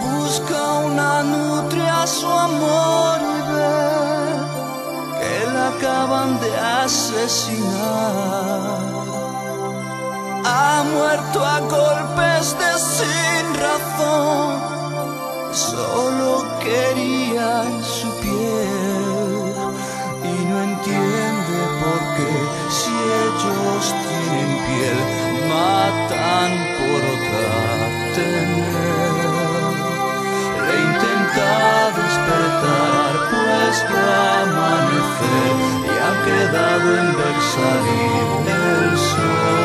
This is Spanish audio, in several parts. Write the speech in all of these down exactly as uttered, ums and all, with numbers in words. Busca una nutria su amor y ve que la acaban de asesinar. Ha muerto a golpes de sin razón, solo querían su piel y no entiende por qué, si ellos tienen piel, matan por otra tener. Le intenta despertar, pues va a amanecer y ha quedado en ver salir el sol.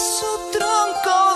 su tronco.